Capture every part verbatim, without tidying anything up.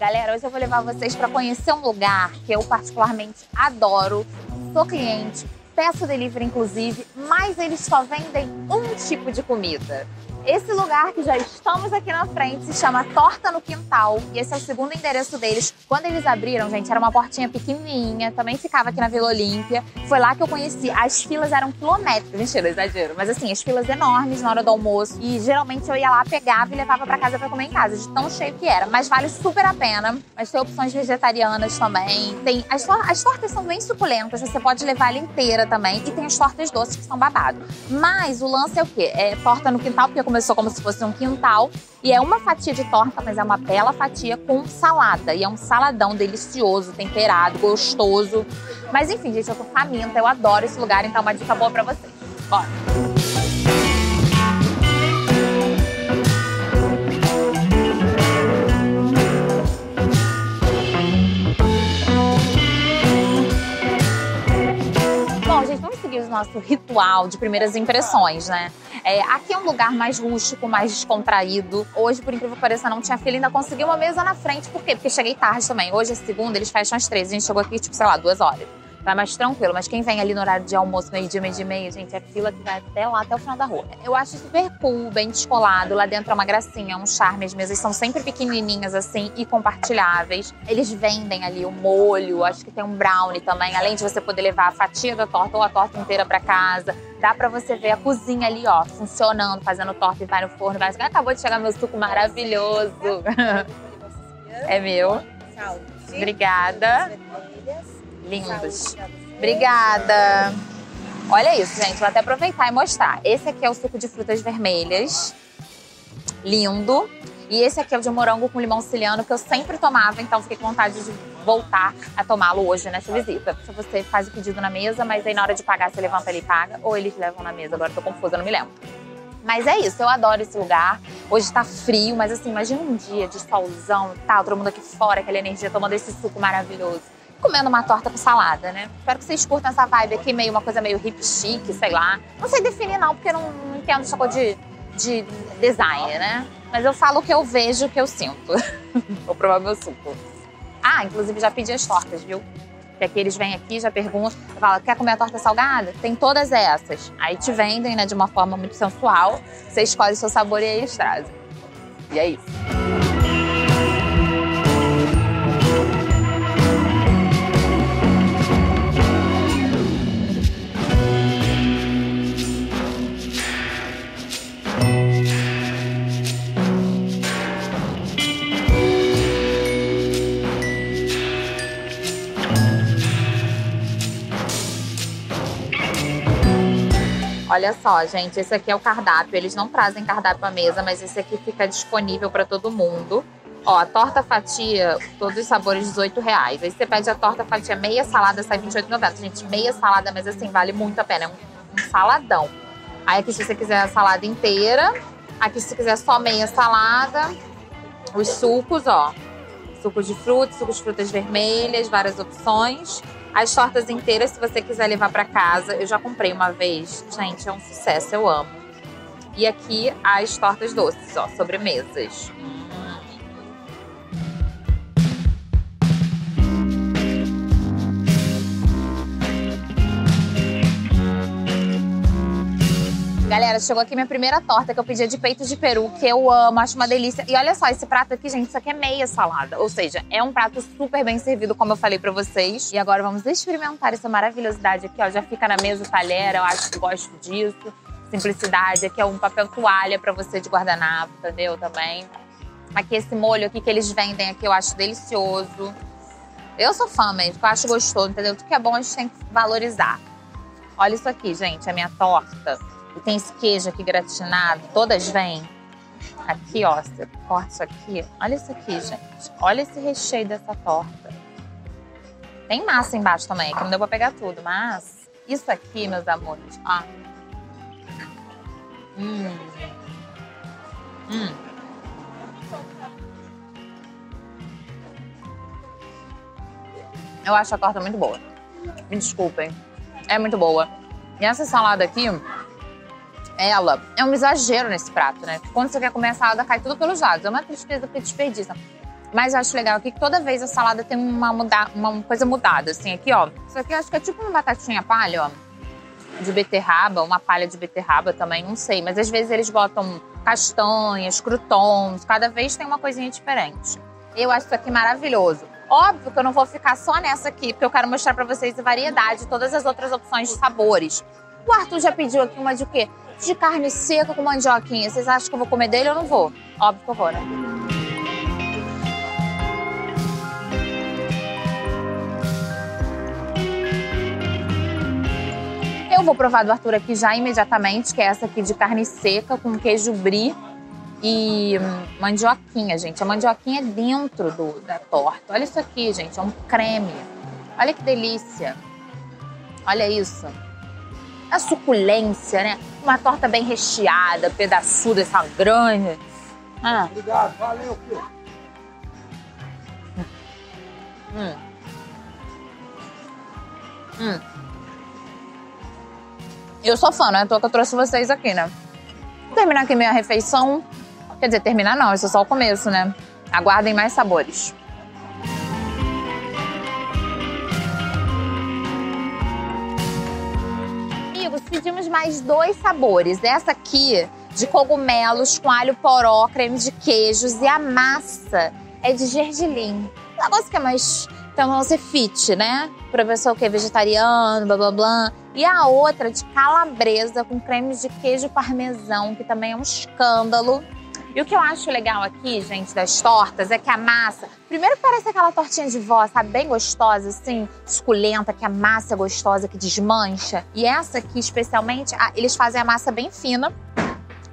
Galera, hoje eu vou levar vocês para conhecer um lugar que eu particularmente adoro, sou cliente, peço delivery inclusive, mas eles só vendem um tipo de comida. Esse lugar que já estamos aqui na frente se chama Torta no Quintal e esse é o segundo endereço deles. Quando eles abriram, gente, era uma portinha pequenininha, também ficava aqui na Vila Olímpia. Foi lá que eu conheci. As filas eram quilométricas, mentira, exagero, mas assim, as filas enormes na hora do almoço e geralmente eu ia lá, pegava e levava pra casa pra comer em casa, de tão cheio que era. Mas vale super a pena, mas tem opções vegetarianas também. Tem as, tor as tortas são bem suculentas, você pode levar ela inteira também e tem as tortas doces que são babado. Mas o lance é o quê? É Torta no Quintal, porque começou como se fosse um quintal e é uma fatia de torta, mas é uma bela fatia com salada. E é um saladão delicioso, temperado, gostoso. Mas enfim, gente, eu tô faminta, eu adoro esse lugar, então é uma dica boa pra vocês. Bora! Bom, gente, vamos seguir o nosso ritual de primeiras impressões, né? É, aqui é um lugar mais rústico, mais descontraído. Hoje, por incrível que pareça, não tinha fila, ainda consegui uma mesa na frente. Por quê? Porque cheguei tarde também. Hoje é segunda, eles fecham às três. A gente chegou aqui, tipo, sei lá, duas horas. Tá mais tranquilo, mas quem vem ali no horário de almoço, meio-dia, meio-dia e meia, gente, é fila que vai até lá, até o final da rua. Eu acho super cool, bem descolado, lá dentro é uma gracinha, é um charme, as mesas são sempre pequenininhas assim e compartilháveis. Eles vendem ali o molho, acho que tem um brownie também, além de você poder levar a fatia da torta ou a torta inteira pra casa. Dá pra você ver a cozinha ali, ó, funcionando, fazendo torta e vai no forno, vai... Acabou de chegar meu suco maravilhoso. É meu. Obrigada. Lindos. Obrigada. Olha isso, gente. Vou até aproveitar e mostrar. Esse aqui é o suco de frutas vermelhas. Lindo. E esse aqui é o de morango com limão siciliano, que eu sempre tomava, então fiquei com vontade de voltar a tomá-lo hoje nessa visita. Você faz o pedido na mesa, mas aí na hora de pagar, você levanta ele e paga. Ou eles levam na mesa, agora eu tô confusa, não me lembro. Mas é isso, eu adoro esse lugar. Hoje tá frio, mas assim, imagina um dia de solzão e tal, todo mundo aqui fora, aquela energia, tomando esse suco maravilhoso. Comendo uma torta com salada, né? Espero que vocês curtam essa vibe aqui, meio uma coisa meio hip chique, sei lá. Não sei definir não, porque eu não, não entendo essa coisa de, de design, né? Mas eu falo o que eu vejo, o que eu sinto. Vou provar meu suco. Ah, inclusive já pedi as tortas, viu? Porque aqui eles vêm aqui, já perguntam, falam, quer comer a torta salgada? Tem todas essas. Aí te vendem, né, de uma forma muito sensual. Você escolhe o seu sabor e aí eles trazem. E é isso. Olha só, gente, esse aqui é o cardápio. Eles não trazem cardápio à mesa, mas esse aqui fica disponível para todo mundo. Ó, a torta fatia, todos os sabores, dezoito reais. Aí você pede a torta fatia meia salada, sai vinte e oito reais e noventa centavos. Gente, meia salada, mas assim, vale muito a pena. É um, um saladão. Aí aqui, se você quiser a salada inteira. Aqui, se você quiser só meia salada. Os sucos, ó. Suco de frutas, suco de frutas vermelhas, várias opções. As tortas inteiras, se você quiser levar pra casa. Eu já comprei uma vez. Gente, é um sucesso, eu amo. E aqui as tortas doces, ó, sobremesas. Galera, chegou aqui minha primeira torta que eu pedi de peito de peru, que eu amo, acho uma delícia. E olha só, esse prato aqui, gente, isso aqui é meia salada. Ou seja, é um prato super bem servido, como eu falei pra vocês. E agora vamos experimentar essa maravilhosidade aqui, ó. Já fica na mesa o talher, eu acho que gosto disso. Simplicidade, aqui é um papel toalha pra você de guardanapo, entendeu? Também. Aqui esse molho aqui que eles vendem aqui, eu acho delicioso. Eu sou fã mesmo, eu acho gostoso, entendeu? Tudo que é bom a gente tem que valorizar. Olha isso aqui, gente, a minha torta. E tem esse queijo aqui gratinado, todas vêm. Aqui, ó, você corta isso aqui. Olha isso aqui, gente. Olha esse recheio dessa torta. Tem massa embaixo também, que não deu pra pegar tudo, mas... Isso aqui, meus amores, ó. Hum. Hum. Eu acho a torta muito boa. Me desculpem. É muito boa. E essa salada aqui... Ela é um exagero nesse prato, né? Quando você quer comer a salada, cai tudo pelos lados. É uma tristeza porque desperdiça. Mas eu acho legal aqui que toda vez a salada tem uma, muda, uma coisa mudada, assim, aqui, ó. Isso aqui eu acho que é tipo uma batatinha palha, ó, de beterraba, uma palha de beterraba também, não sei. Mas às vezes eles botam castanhas, croutons, cada vez tem uma coisinha diferente. Eu acho isso aqui maravilhoso. Óbvio que eu não vou ficar só nessa aqui, porque eu quero mostrar pra vocês a variedade, todas as outras opções de sabores. O Arthur já pediu aqui uma de quê? De carne seca com mandioquinha. Vocês acham que eu vou comer dele ou não vou? Óbvio que eu vou, né? Eu vou provar do Arthur aqui já imediatamente, que é essa aqui de carne seca com queijo brie e mandioquinha, gente. A mandioquinha é dentro do, da torta. Olha isso aqui, gente. É um creme. Olha que delícia. Olha isso. A suculência, né? Uma torta bem recheada, pedaçuda, essa grande. Ah. Obrigado, valeu, filho. Hum. Hum. Eu sou fã, né? Tô que eu trouxe vocês aqui, né? Vou terminar aqui minha refeição. Quer dizer, terminar não, isso é só o começo, né? Aguardem mais sabores. Pedimos mais dois sabores, essa aqui de cogumelos com alho poró, creme de queijos, e a massa é de gergelim. Um negócio que é mais, então não ser fit, né? Pra pessoa que é vegetariano, blá blá blá. E a outra de calabresa com creme de queijo parmesão, que também é um escândalo. E o que eu acho legal aqui, gente, das tortas, é que a massa... Primeiro parece aquela tortinha de vó, sabe? Bem gostosa, assim, suculenta, que a massa é gostosa, que desmancha. E essa aqui, especialmente, eles fazem a massa bem fina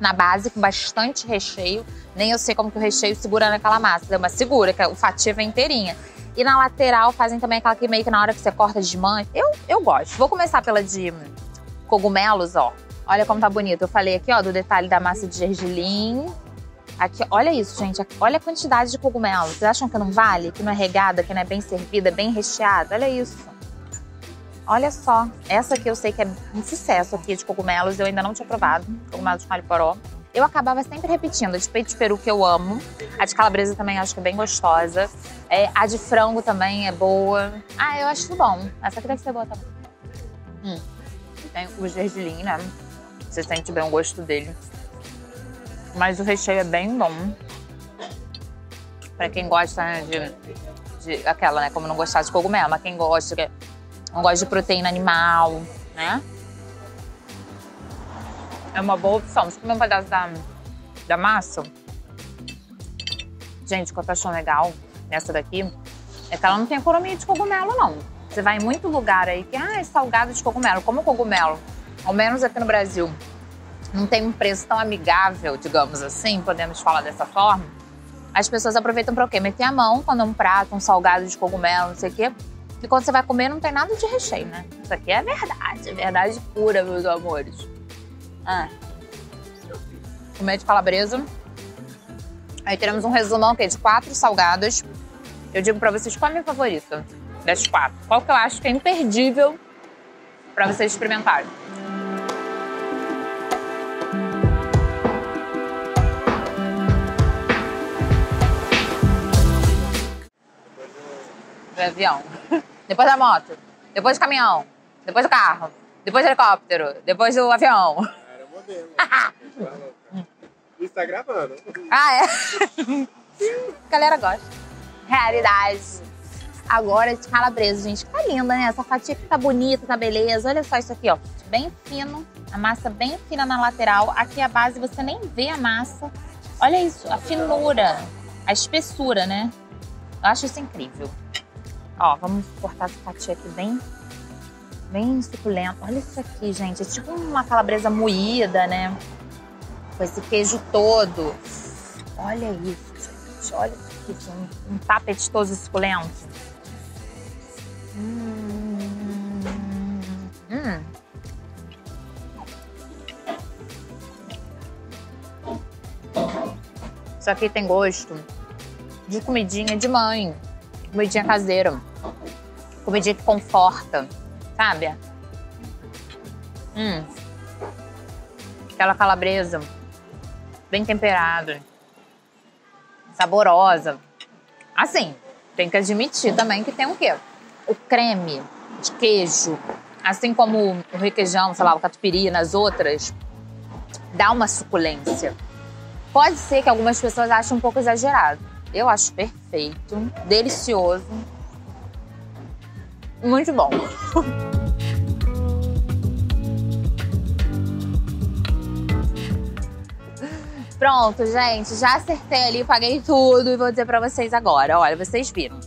na base, com bastante recheio. Nem eu sei como que o recheio segura naquela massa. É uma segura, que o fatia vem inteirinha. E na lateral fazem também aquela que meio que na hora que você corta desmancha. Eu, eu gosto. Vou começar pela de cogumelos, ó. Olha como tá bonito. Eu falei aqui, ó, do detalhe da massa de gergelim. Aqui, olha isso, gente. Olha a quantidade de cogumelo. Vocês acham que não vale? Que não é regada, que não é bem servida, bem recheada? Olha isso. Olha só. Essa aqui eu sei que é um sucesso aqui de cogumelos. Eu ainda não tinha provado. Cogumelos com alho poró. Eu acabava sempre repetindo. A de peito de peru, que eu amo. A de calabresa também acho que é bem gostosa. É, a de frango também é boa. Ah, eu acho bom. Essa aqui deve ser boa também. Hum. Tem o gergelim, né? Você sente bem o gosto dele. Mas o recheio é bem bom. Pra quem gosta, né, de, de... Aquela, né? Como não gostar de cogumelo. Mas quem gosta, que não gosta de proteína animal, né? É uma boa opção. Deixa eu comer um pedaço da, da massa. Gente, o que eu tô achando legal nessa daqui é que ela não tem economia de cogumelo, não. Você vai em muito lugar aí que... Ah, é salgado de cogumelo. Como cogumelo? Ao menos aqui no Brasil. Não tem um preço tão amigável, digamos assim, podemos falar dessa forma. As pessoas aproveitam pra o quê? Meter a mão quando é um prato, um salgado de cogumelo, não sei o quê. E quando você vai comer, não tem nada de recheio, né? Isso aqui é verdade, é verdade pura, meus amores. Ah. Comer de calabresa. Aí teremos um resumão, o quê? De quatro salgados. Eu digo pra vocês qual é a minha favorita das quatro. Qual que eu acho que é imperdível pra vocês experimentarem. Do avião, depois da moto, depois do caminhão, depois do carro, depois do helicóptero, depois do avião. Era modelo. Está gravando. Ah, é? Galera gosta. Realidade. Agora de calabresa, gente. Que tá linda, né? Essa fatia que tá bonita, tá beleza. Olha só isso aqui, ó. Bem fino. A massa bem fina na lateral. Aqui a base você nem vê a massa. Olha isso, a finura, a espessura, né? Eu acho isso incrível. Ó, vamos cortar essa fatia aqui bem, bem suculenta. Olha isso aqui, gente. É tipo uma calabresa moída, né? Com esse queijo todo. Olha isso, gente. Olha isso aqui. Um, um tapete todo suculento. Hum. Hum. Isso aqui tem gosto de comidinha de mãe. Comidinha caseira, comidinha que conforta, sabe? Hum. Aquela calabresa, bem temperada, saborosa. Assim, tem que admitir também que tem o quê? O creme de queijo, assim como o requeijão, sei lá, o catupiry, nas outras, dá uma suculência. Pode ser que algumas pessoas achem um pouco exagerado. Eu acho perfeito, delicioso, muito bom. Pronto, gente, já acertei ali, paguei tudo e vou dizer pra vocês agora. Olha, vocês viram,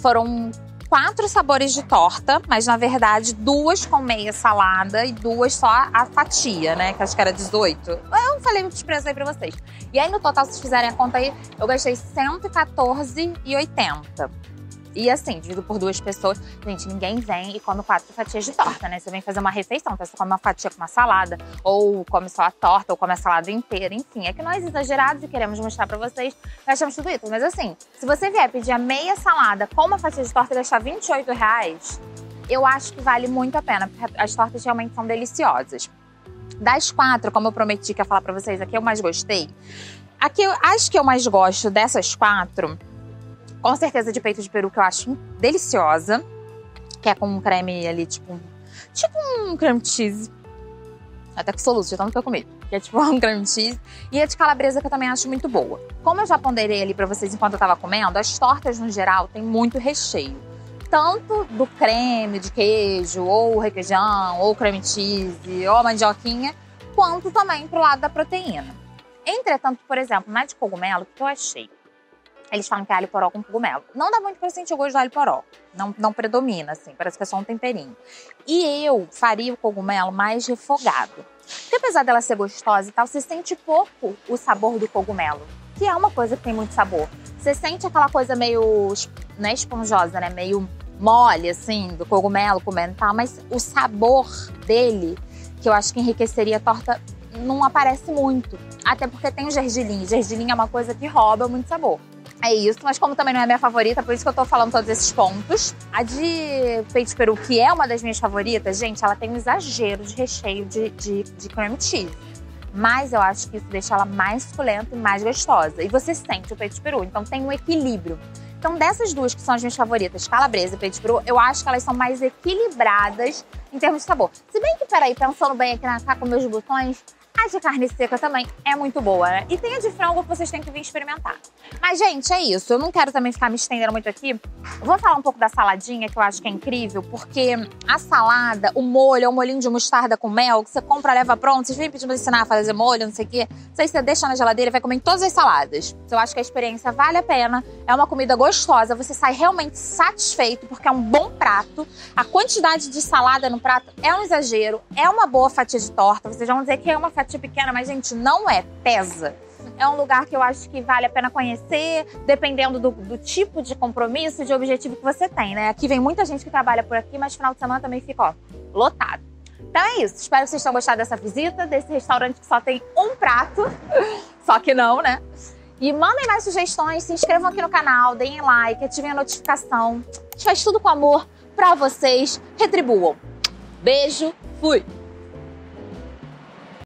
foram quatro sabores de torta, mas na verdade duas com meia salada e duas só a fatia, né, que acho que era dezoito. Eu falei muitos preços aí pra vocês. E aí no total, se vocês fizerem a conta aí, eu gastei cento e quatorze reais e oitenta centavos. E assim, divido por duas pessoas. Gente, ninguém vem e come quatro fatias de torta, né? Você vem fazer uma refeição, então você come uma fatia com uma salada, ou come só a torta, ou come a salada inteira, enfim. É que nós exagerados e queremos mostrar pra vocês, gastamos tudo isso. Mas assim, se você vier pedir a meia salada com uma fatia de torta e gastar vinte e oito reais, eu acho que vale muito a pena, porque as tortas realmente são deliciosas. Das quatro, como eu prometi que ia falar pra vocês, a que eu mais gostei, a que eu, as que eu mais gosto dessas quatro, com certeza de peito de peru, que eu acho deliciosa, que é com um creme ali, tipo, tipo um creme cheese. Até que soluço, já tá no que eu comi. Que é tipo um creme cheese. E a de calabresa, que eu também acho muito boa. Como eu já ponderei ali pra vocês enquanto eu tava comendo, as tortas, no geral, tem muito recheio. Tanto do creme de queijo, ou requeijão, ou creme cheese, ou mandioquinha, quanto também pro lado da proteína. Entretanto, por exemplo, na de cogumelo, o que eu achei? Eles falam que é alho poró com cogumelo. Não dá muito pra sentir o gosto do alho poró. Não, não predomina, assim. Parece que é só um temperinho. E eu faria o cogumelo mais refogado. Porque apesar dela ser gostosa e tal, você sente pouco o sabor do cogumelo. Que é uma coisa que tem muito sabor. Você sente aquela coisa meio, não é esponjosa, né? Meio mole, assim, do cogumelo comendo e tal. Mas o sabor dele, que eu acho que enriqueceria a torta, não aparece muito. Até porque tem o gergelim. Gergelim é uma coisa que rouba muito sabor. É isso, mas como também não é minha favorita, por isso que eu tô falando todos esses pontos. A de peito de peru, que é uma das minhas favoritas, gente, ela tem um exagero de recheio de, de, de creme cheese. Mas eu acho que isso deixa ela mais suculenta e mais gostosa. E você sente o peito de peru, então tem um equilíbrio. Então dessas duas que são as minhas favoritas, calabresa e peito de peru, eu acho que elas são mais equilibradas em termos de sabor. Se bem que, peraí, pensando bem aqui na cá com meus botões, a de carne seca também é muito boa, né? E tem a de frango que vocês têm que vir experimentar. Mas, gente, é isso. Eu não quero também ficar me estendendo muito aqui. Eu vou falar um pouco da saladinha, que eu acho que é incrível, porque a salada, o molho, é um molhinho de mostarda com mel, que você compra, leva pronto. Vocês vêm pedindo pra ensinar a fazer molho, não sei o quê. Isso aí você deixa na geladeira e vai comer todas as saladas. Então, eu acho que a experiência vale a pena. É uma comida gostosa, você sai realmente satisfeito, porque é um bom prato. A quantidade de salada no prato é um exagero, é uma boa fatia de torta. Vocês vão dizer que é uma fatia pequena, mas, gente, não é, pesa. É um lugar que eu acho que vale a pena conhecer, dependendo do, do tipo de compromisso, de objetivo que você tem, né? Aqui vem muita gente que trabalha por aqui, mas final de semana também fica, ó, lotado. Então é isso, espero que vocês tenham gostado dessa visita, desse restaurante que só tem um prato, só que não, né? E mandem mais sugestões, se inscrevam aqui no canal, deem like, ativem a notificação. A gente faz tudo com amor pra vocês, retribuam. Beijo, fui!